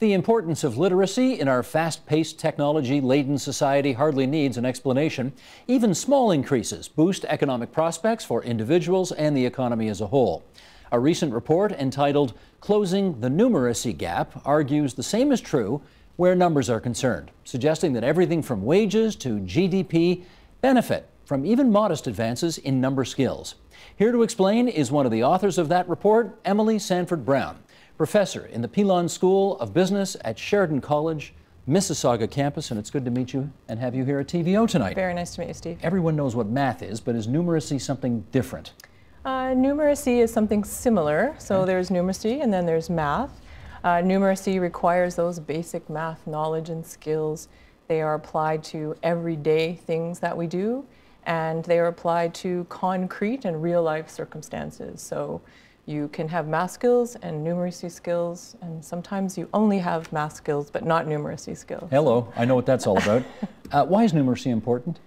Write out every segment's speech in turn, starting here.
The importance of literacy in our fast-paced, technology-laden society hardly needs an explanation. Even small increases boost economic prospects for individuals and the economy as a whole. A recent report entitled "Closing the Numeracy Gap" argues the same is true where numbers are concerned, suggesting that everything from wages to GDP benefit from even modest advances in number skills. Here to explain is one of the authors of that report, Emily Sandford Brown, professor in the Pilon School of Business at Sheridan College, Mississauga campus, and it's good to meet you and have you here at TVO tonight. Very nice to meet you, Steve. Everyone knows what math is, but is numeracy something different? Numeracy is something similar. So There's numeracy and then there's math. Numeracy requires those basic math knowledge and skills. They are applied to everyday things that we do, and they are applied to concrete and real-life circumstances. So you can have math skills and numeracy skills, and sometimes you only have math skills but not numeracy skills. Hello, I know what that's all about. Why is numeracy important?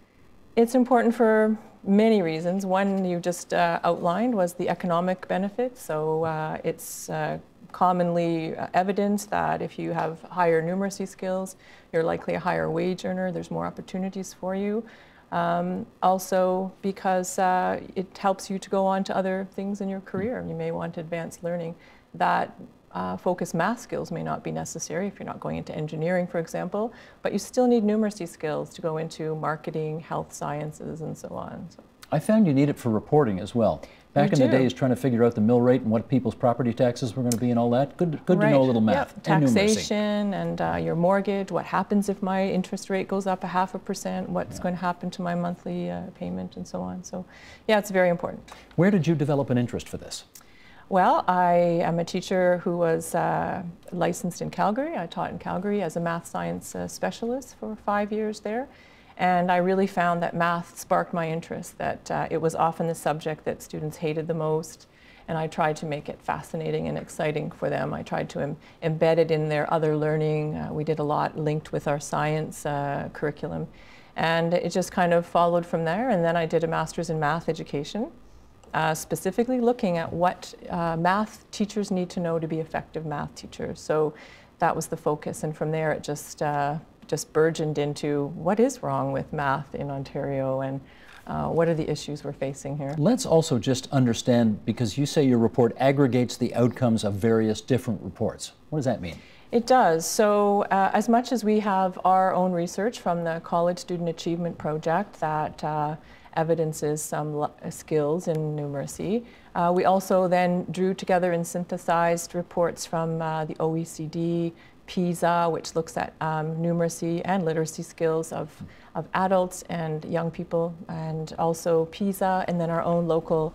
It's important for many reasons. One you just outlined was the economic benefit. So it's commonly evidenced that if you have higher numeracy skills, you're likely a higher wage earner. There's more opportunities for you. Also because it helps you to go on to other things in your career. You may want advanced learning that focus math skills may not be necessary if you're not going into engineering, for example, but you still need numeracy skills to go into marketing, health sciences, and so on. So I found you need it for reporting as well. Back in the days, trying to figure out the mill rate and what people's property taxes were going to be and all that. Good to know a little math. Yep. Taxation and your mortgage. What happens if my interest rate goes up 0.5%? What's going to happen to my monthly payment and so on? So, yeah, it's very important. Where did you develop an interest for this? Well, I am a teacher who was licensed in Calgary. I taught in Calgary as a math science specialist for 5 years there. And I really found that math sparked my interest, that it was often the subject that students hated the most, and I tried to make it fascinating and exciting for them. I tried to embed it in their other learning. We did a lot linked with our science curriculum, and it just kind of followed from there. And then I did a master's in math education, specifically looking at what math teachers need to know to be effective math teachers. So that was the focus, and from there it just burgeoned into what is wrong with math in Ontario and what are the issues we're facing here. Let's also just understand, because you say your report aggregates the outcomes of various different reports. What does that mean? It does. So as much as we have our own research from the College Student Achievement Project that evidences some skills in numeracy, we also then drew together and synthesized reports from the OECD, PISA, which looks at numeracy and literacy skills of adults and young people, and also PISA, and then our own local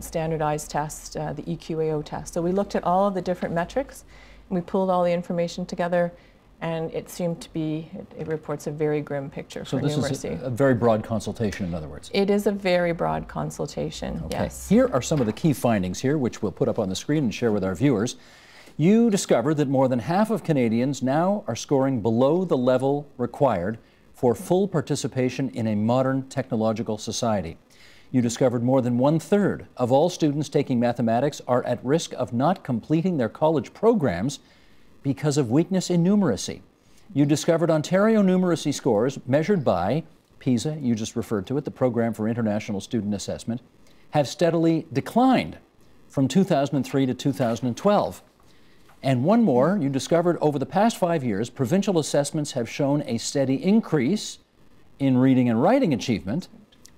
standardized test, the EQAO test. So we looked at all of the different metrics, and we pulled all the information together, and it seemed to be, it reports a very grim picture for numeracy. So this is a very broad consultation, in other words. It is a very broad consultation, yes. Here are some of the key findings here, which we'll put up on the screen and share with our viewers. You discovered that more than half of Canadians now are scoring below the level required for full participation in a modern technological society. You discovered more than 1/3 of all students taking mathematics are at risk of not completing their college programs because of weakness in numeracy. You discovered Ontario numeracy scores measured by PISA, you just referred to it, the Program for International Student Assessment, have steadily declined from 2003 to 2012. And one more, you discovered over the past 5 years, provincial assessments have shown a steady increase in reading and writing achievement,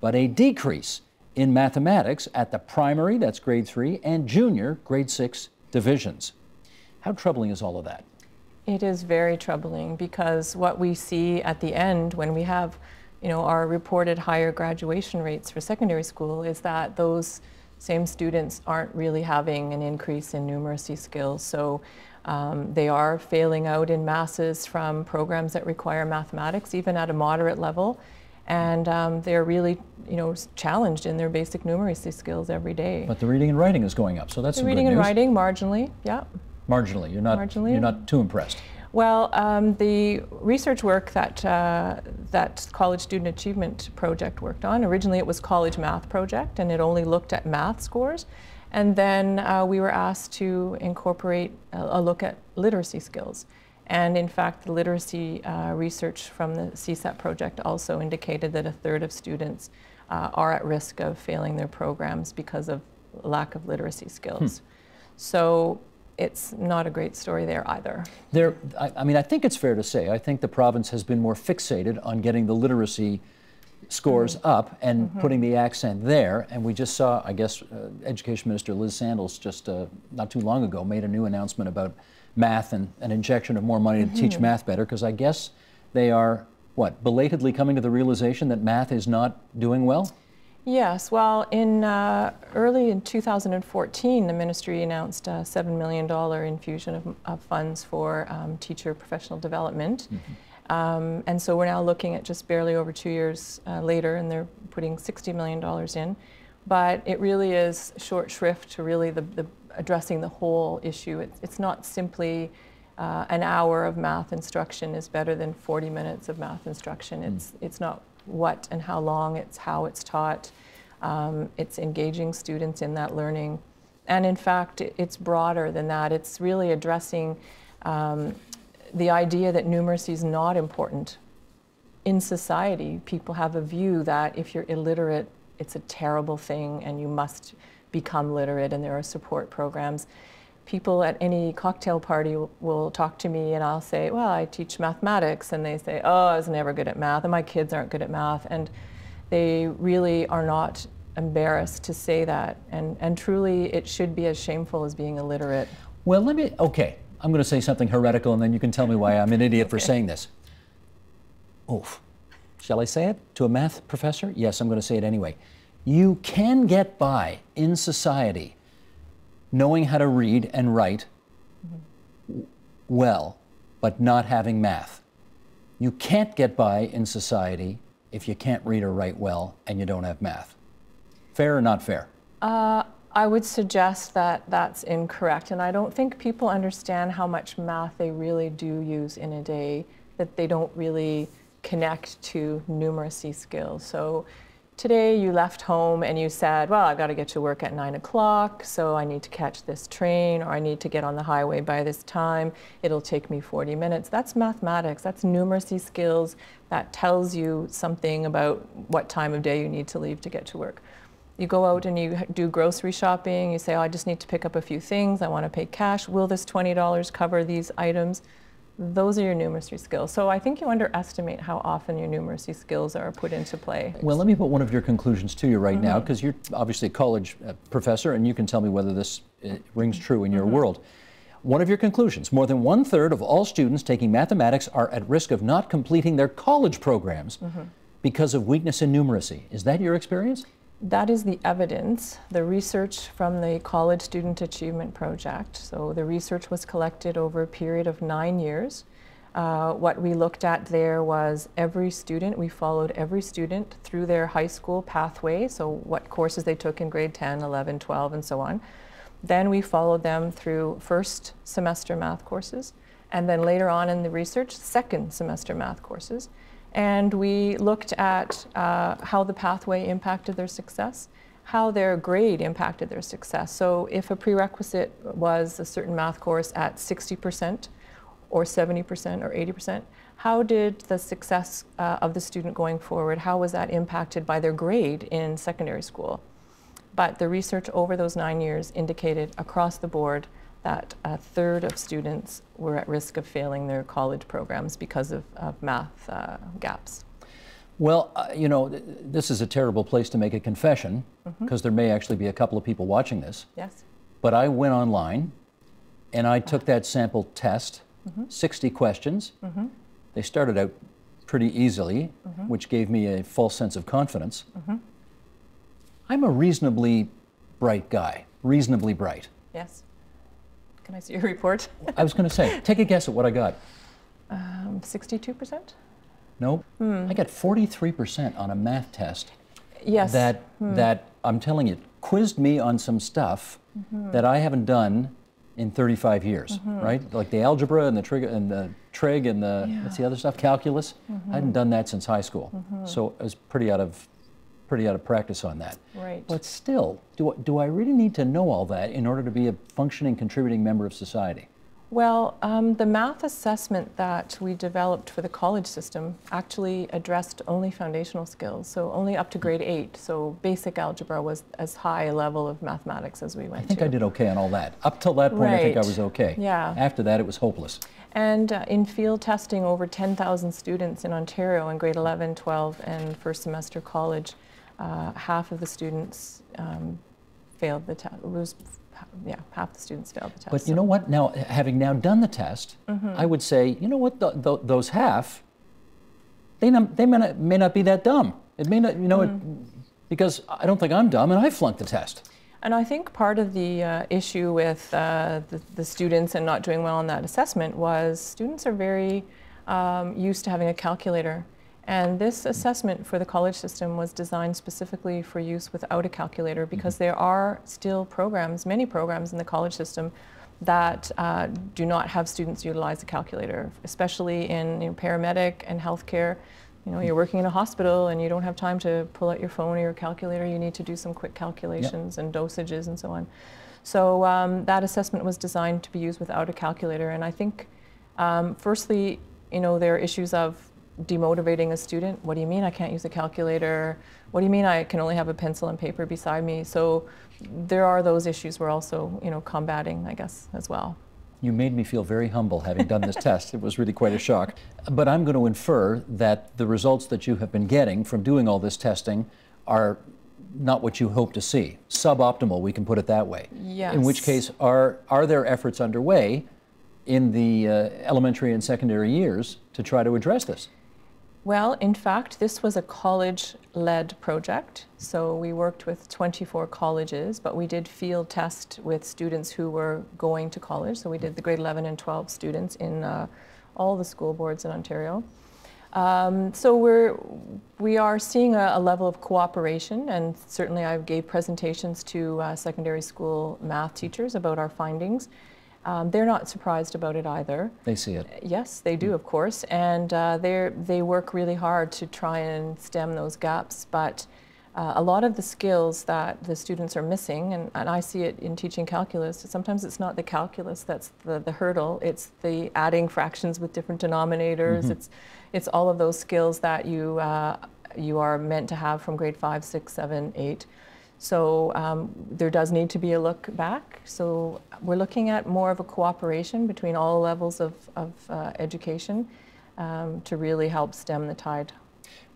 but a decrease in mathematics at the primary, that's grade 3, and junior, grade 6 divisions. How troubling is all of that? It is very troubling, because what we see at the end when we have, you know, our reported higher graduation rates for secondary school is that those same students aren't really having an increase in numeracy skills. So they are failing out in masses from programs that require mathematics, even at a moderate level. And they're really, you know, challenged in their basic numeracy skills every day. But the reading and writing is going up, so that's some good news. The reading and writing, marginally, yeah. Marginally, you're not too impressed. Well, the research work that that College Student Achievement Project worked on, originally it was College Math Project, and it only looked at math scores. And then we were asked to incorporate a look at literacy skills. And in fact, the literacy research from the CSAP project also indicated that 1/3 of students are at risk of failing their programs because of lack of literacy skills. So it's not a great story there either. I mean, I think it's fair to say, I think the province has been more fixated on getting the literacy scores up and putting the accent there. And we just saw, I guess, Education Minister Liz Sandals just not too long ago made a new announcement about math and an injection of more money to teach math better, because I guess they are, what, belatedly coming to the realization that math is not doing well? Yes, well, in early in 2014, the ministry announced a $7 million infusion of funds for teacher professional development. And so we're now looking at just barely over 2 years later, and they're putting $60 million in. But it really is short shrift to really the addressing the whole issue. It's not simply an hour of math instruction is better than 40 minutes of math instruction. It's not what and how long, it's how it's taught. It's engaging students in that learning. And in fact, it's broader than that. It's really addressing the idea that numeracy is not important. In society, people have a view that if you're illiterate, it's a terrible thing and you must become literate, and there are support programs. People at any cocktail party will talk to me and I'll say, well, I teach mathematics, and they say, oh, I was never good at math, and my kids aren't good at math, and they really are not embarrassed to say that, and truly it should be as shameful as being illiterate. Well, let me, okay, I'm going to say something heretical and then you can tell me why I'm an idiot for saying this. Oof. Shall I say it to a math professor? Yes, I'm going to say it anyway. You can get by in society knowing how to read and write well, but not having math. You can't get by in society if you can't read or write well and you don't have math. Fair or not fair? I would suggest that that's incorrect, and I don't think people understand how much math they really do use in a day, that they don't really connect to numeracy skills. So today you left home and you said, well, I've got to get to work at 9 o'clock, so I need to catch this train, or I need to get on the highway by this time. It'll take me 40 minutes. That's mathematics. That's numeracy skills. That tells you something about what time of day you need to leave to get to work. You go out and you do grocery shopping. You say, oh, I just need to pick up a few things. I want to pay cash. Will this $20 cover these items? Those are your numeracy skills. So I think you underestimate how often your numeracy skills are put into play. Well, let me put one of your conclusions to you right now, because you're obviously a college professor, and you can tell me whether this rings true in your world. One of your conclusions: more than 1/3 of all students taking mathematics are at risk of not completing their college programs because of weakness in numeracy. Is that your experience? That is the evidence, the research from the College Student Achievement Project. So the research was collected over a period of 9 years. What we looked at there was every student. We followed every student through their high school pathway, so what courses they took in grade 10, 11, 12, and so on. Then we followed them through first semester math courses, and then later on in the research, second semester math courses. And we looked at how the pathway impacted their success, how their grade impacted their success. So if a prerequisite was a certain math course at 60% or 70% or 80%, how did the success of the student going forward, how was that impacted by their grade in secondary school? But the research over those 9 years indicated across the board that 1/3 of students were at risk of failing their college programs because of math gaps. Well, you know, this is a terrible place to make a confession, because there may actually be a couple of people watching this. Yes. But I went online and I took that sample test, 60 questions. They started out pretty easily, which gave me a false sense of confidence. I'm a reasonably bright guy, reasonably bright. Yes. Can I see your report? I was going to say, take a guess at what I got. 62%? No, I got 43% on a math test. Yes. That I'm telling you, quizzed me on some stuff that I haven't done in 35 years, right? Like the algebra and the trig and the, what's the other stuff? Calculus. I hadn't done that since high school. So I was pretty out of pretty out of practice on that. Right. But still, do I really need to know all that in order to be a functioning, contributing member of society? Well, the math assessment that we developed for the college system actually addressed only foundational skills, so only up to grade 8. So basic algebra was as high a level of mathematics as we went to. I did okay on all that. Up till that point, right. I think I was okay. Yeah. After that, it was hopeless. And in field testing, over 10,000 students in Ontario in grade 11, 12, and first semester college, half of the students failed the test. Yeah, half the students failed the test. But you know what? Now, having now done the test, I would say, you know what? Those half, they may not be that dumb. It may not, you know, because I don't think I'm dumb, and I flunked the test. And I think part of the issue with the students and not doing well on that assessment was students are very used to having a calculator. And this assessment for the college system was designed specifically for use without a calculator, because there are still programs, many programs in the college system that do not have students utilize a calculator, especially in paramedic and healthcare. You know, you're working in a hospital and you don't have time to pull out your phone or your calculator. You need to do some quick calculations and dosages and so on. So that assessment was designed to be used without a calculator. And I think, firstly, you know, there are issues of demotivating a student. What do you mean I can't use a calculator? What do you mean I can only have a pencil and paper beside me? So there are those issues we're also, you know, combating, I guess, as well. You made me feel very humble having done this test. It was really quite a shock. But I'm going to infer that the results that you have been getting from doing all this testing are not what you hope to see. Suboptimal, we can put it that way. Yes. In which case, are there efforts underway in the elementary and secondary years to try to address this? Well, in fact, this was a college-led project. So we worked with 24 colleges, but we did field test with students who were going to college. So we did the grade 11 and 12 students in all the school boards in Ontario. So we are seeing a level of cooperation, and certainly I gave presentations to secondary school math teachers about our findings. They're not surprised about it either. They see it. Yes, they do, of course, and they work really hard to try and stem those gaps, but a lot of the skills that the students are missing, and I see it in teaching calculus, sometimes it's not the calculus that's the hurdle, it's the adding fractions with different denominators, it's all of those skills that you, you are meant to have from grade 5, 6, 7, 8. So there does need to be a look back. So we're looking at more of a cooperation between all levels of education to really help stem the tide.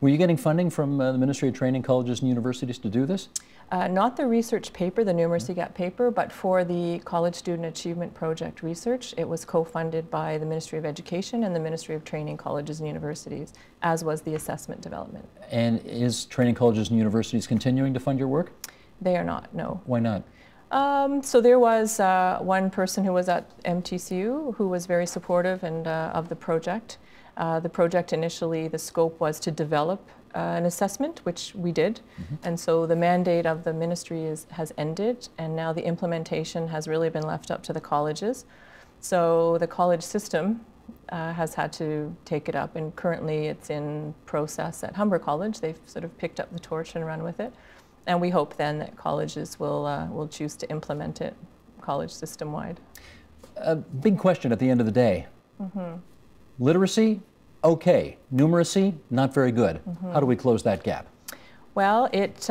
Were you getting funding from the Ministry of Training, Colleges and Universities to do this? Not the research paper, the numeracy gap paper, but for the College Student Achievement Project research, it was co-funded by the Ministry of Education and the Ministry of Training, Colleges and Universities, as was the assessment development. And is Training, Colleges and Universities continuing to fund your work? They are not, no. Why not? So there was one person who was at MTCU who was very supportive and of the project. The project initially, the scope was to develop an assessment, which we did, and so the mandate of the ministry has ended, and now the implementation has really been left up to the colleges. So the college system has had to take it up, and currently it's in process at Humber College. They've sort of picked up the torch and run with it. And we hope then that colleges will choose to implement it college system-wide. A big question at the end of the day. Literacy, okay. Numeracy, not very good. How do we close that gap? Well, it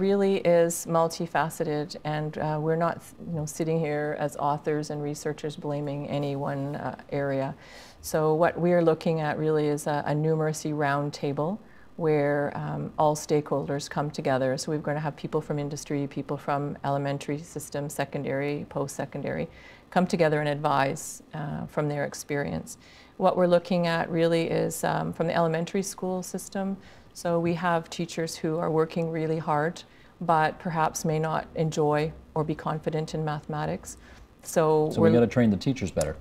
really is multifaceted, and we're not sitting here as authors and researchers blaming any one area. So what we're looking at really is a numeracy roundtable, where all stakeholders come together. So we're going to have people from industry, people from elementary system, secondary, post-secondary, come together and advise from their experience. What we're looking at really is from the elementary school system. So we have teachers who are working really hard, but perhaps may not enjoy or be confident in mathematics. So we've got to train the teachers better.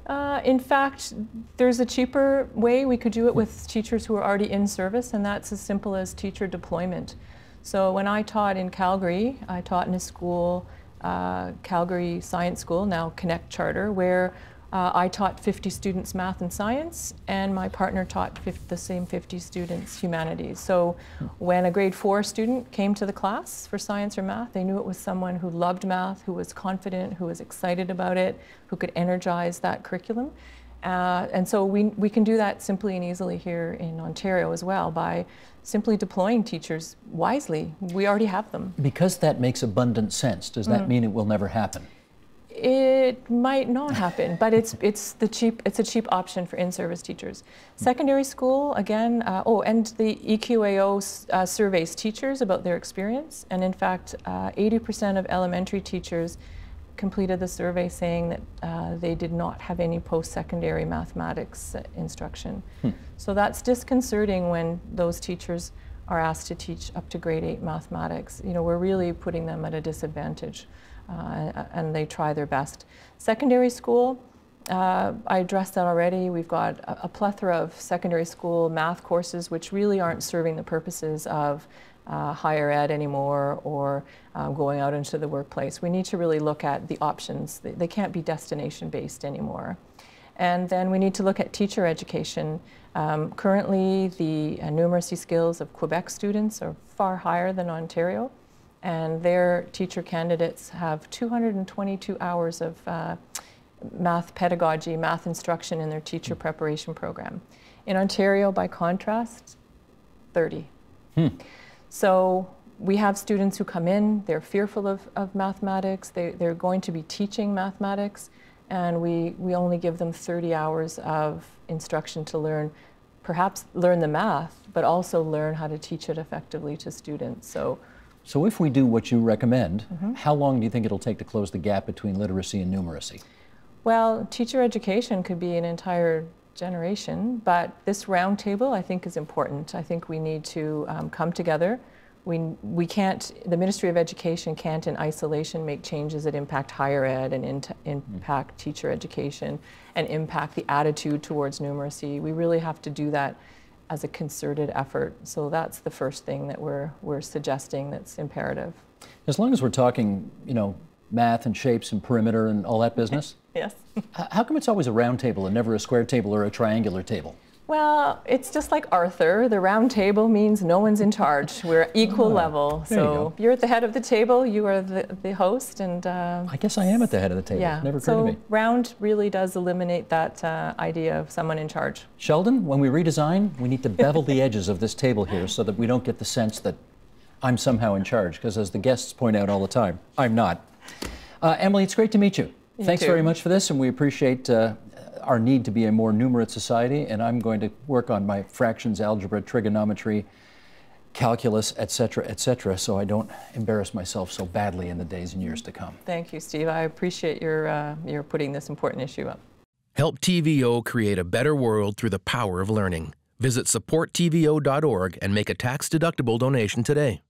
In fact, there's a cheaper way. We could do it with teachers who are already in service, and that's as simple as teacher deployment. So when I taught in Calgary, I taught in a school, Calgary Science School, now Connect Charter, where I taught 50 students math and science, and my partner taught the same 50 students humanities. So when a grade 4 student came to the class for science or math, they knew it was someone who loved math, who was confident, who was excited about it, who could energize that curriculum. And so we can do that simply and easily here in Ontario as well by simply deploying teachers wisely. We already have them. Because that makes abundant sense, does that mean it will never happen? It might not happen, but it's a cheap option for in-service teachers. Secondary school, again, and the EQAO surveys teachers about their experience, and in fact, 80% of elementary teachers completed the survey saying that they did not have any post-secondary mathematics instruction. So that's disconcerting when those teachers are asked to teach up to grade 8 mathematics. You know, we're really putting them at a disadvantage. And they try their best. Secondary school, I addressed that already. We've got a plethora of secondary school math courses which really aren't serving the purposes of higher ed anymore or going out into the workplace. We need to really look at the options. They can't be destination-based anymore. And then we need to look at teacher education. Currently, the numeracy skills of Quebec students are far higher than Ontario. And their teacher candidates have 222 hours of math pedagogy, math instruction in their teacher preparation program. In Ontario, by contrast, 30. So we have students who come in, they're fearful of mathematics, they're going to be teaching mathematics, and we only give them 30 hours of instruction to learn, perhaps learn the math, but also learn how to teach it effectively to students. So if we do what you recommend, how long do you think it'll take to close the gap between literacy and numeracy? Well, teacher education could be an entire generation, but this roundtable I think is important. I think we need to come together. We can't, the Ministry of Education can't in isolation make changes that impact higher ed and impact teacher education and impact the attitude towards numeracy. We really have to do that as a concerted effort. So that's the first thing that we're suggesting that's imperative. As long as we're talking, you know, math and shapes and perimeter and all that business. Yes. How come it's always a round table and never a square table or a triangular table? Well, it's just like Arthur. The round table means no one's in charge. We're equal level. So you're at the head of the table, you are the host, and... I guess I am at the head of the table. Yeah. Never occurred to me. So round really does eliminate that idea of someone in charge. Sheldon, when we redesign, we need to bevel the edges of this table here so that we don't get the sense that I'm somehow in charge, because as the guests point out all the time, I'm not. Emily, it's great to meet you. Thanks very much for this, and we appreciate our need to be a more numerate society, and I'm going to work on my fractions, algebra, trigonometry, calculus, et cetera, so I don't embarrass myself so badly in the days and years to come. Thank you, Steve. I appreciate your putting this important issue up. Help TVO create a better world through the power of learning. Visit supporttvo.org and make a tax-deductible donation today.